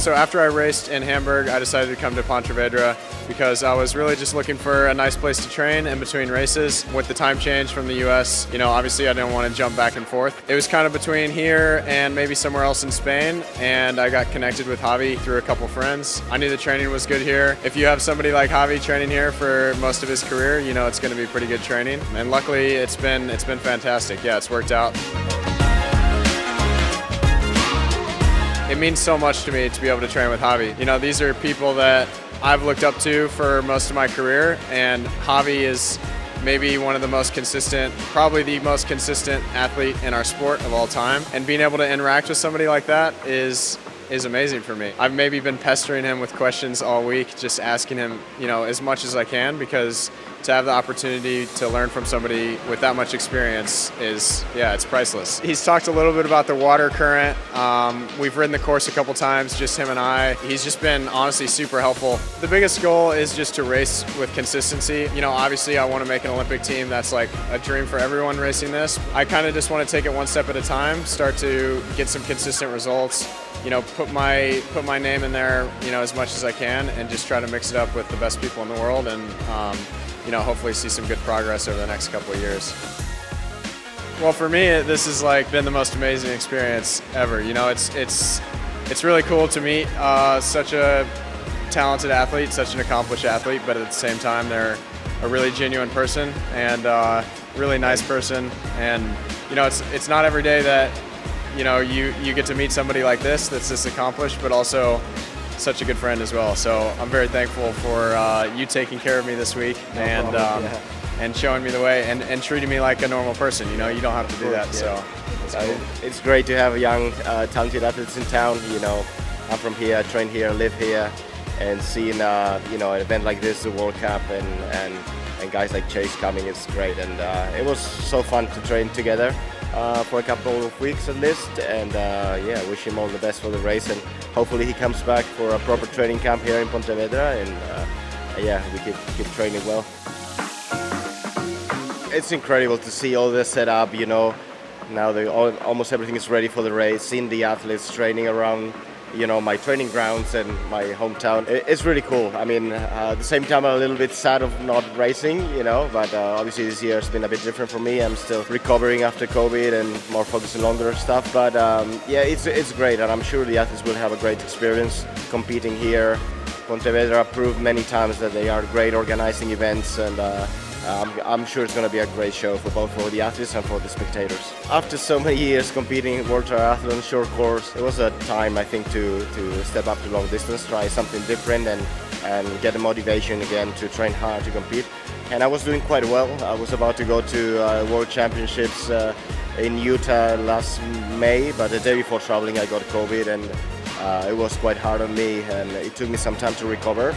So after I raced in Hamburg, I decided to come to Pontevedra because I was really just looking for a nice place to train in between races. With the time change from the U.S., you know, obviously I didn't want to jump back and forth. It was kind of between here and maybe somewhere else in Spain, and I got connected with Javi through a couple friends. I knew the training was good here. If you have somebody like Javi training here for most of his career, you know it's going to be pretty good training. And luckily, it's been fantastic. Yeah, it's worked out. It means so much to me to be able to train with Javi. You know, these are people that I've looked up to for most of my career, and Javi is maybe one of the most consistent, probably the most consistent athlete in our sport of all time. And being able to interact with somebody like that is amazing for me. I've maybe been pestering him with questions all week, just asking him, you know, as much as I can, because to have the opportunity to learn from somebody with that much experience is, yeah, it's priceless. He's talked a little bit about the water current. We've ridden the course a couple times, just him and I. He's just been honestly super helpful. The biggest goal is just to race with consistency. You know, obviously I want to make an Olympic team. That's like a dream for everyone racing this. I kind of just want to take it one step at a time, start to get some consistent results, you know, put my name in there, you know, as much as I can, and just try to mix it up with the best people in the world, and you know, hopefully see some good progress over the next couple of years. Well, for me, this has like been the most amazing experience ever. You know, it's really cool to meet such a talented athlete, such an accomplished athlete, but at the same time, they're a really genuine person and really nice person. And you know, it's not every day that you know you get to meet somebody like this that's this accomplished, but also such a good friend as well. So I'm very thankful for you taking care of me this week and showing me the way and treating me like a normal person. You know, you don't have to do that. So it's great to have young, talented athletes in town. You know, I'm from here, I train here, live here, and seeing you know, an event like this, the World Cup, and guys like Chase coming, it's great. And it was so fun to train together for a couple of weeks at least, and yeah, wish him all the best for the race, and hopefully he comes back for a proper training camp here in Pontevedra, and yeah, we keep training well. It's incredible to see all the setup, you know, now almost everything is ready for the race, seeing the athletes training around, you know, my training grounds and my hometown. It's really cool. I mean, at the same time, I'm a little bit sad of not racing, you know, but obviously this year has been a bit different for me. I'm still recovering after COVID and more focused on longer stuff, but yeah, it's great, and I'm sure the athletes will have a great experience competing here. Pontevedra proved many times that they are great organizing events, and I'm sure it's going to be a great show for both for the athletes and for the spectators. After so many years competing in World Triathlon short course, it was a time, I think, to step up to long distance, try something different, and get the motivation again to train hard to compete. And I was doing quite well. I was about to go to World Championships in Utah last May, but the day before traveling I got COVID, and it was quite hard on me, and it took me some time to recover.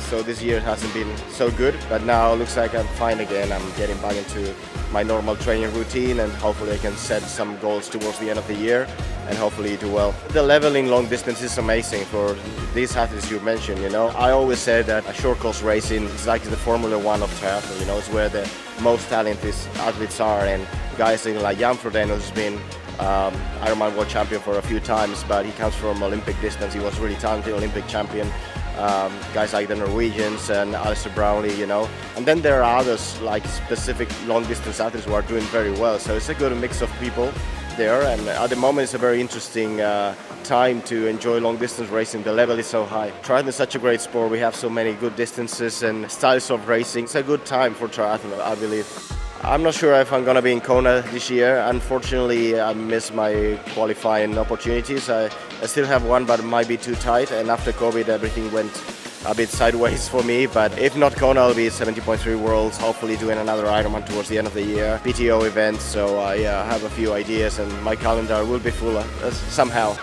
So this year hasn't been so good, but now it looks like I'm fine again. I'm getting back into my normal training routine, and hopefully I can set some goals towards the end of the year and hopefully do well. The level in long distance is amazing for these athletes you mentioned, you know. I always said that short course racing is like the Formula One of triathlon, you know. It's where the most talented athletes are, and guys like Jan Frodeno, who's been Ironman World Champion for a few times, but he comes from Olympic distance. He was really talented, Olympic champion. Guys like the Norwegians and Alistair Brownlee, you know. And then there are others, like specific long-distance athletes who are doing very well. So it's a good mix of people there. And at the moment, it's a very interesting time to enjoy long-distance racing. The level is so high. Triathlon is such a great sport. We have so many good distances and styles of racing. It's a good time for triathlon, I believe. I'm not sure if I'm going to be in Kona this year. Unfortunately, I missed my qualifying opportunities. I still have one, but it might be too tight. And after COVID, everything went a bit sideways for me. But if not Kona, I'll be 70.3 Worlds, hopefully doing another Ironman towards the end of the year. PTO events, so I have a few ideas, and my calendar will be full somehow.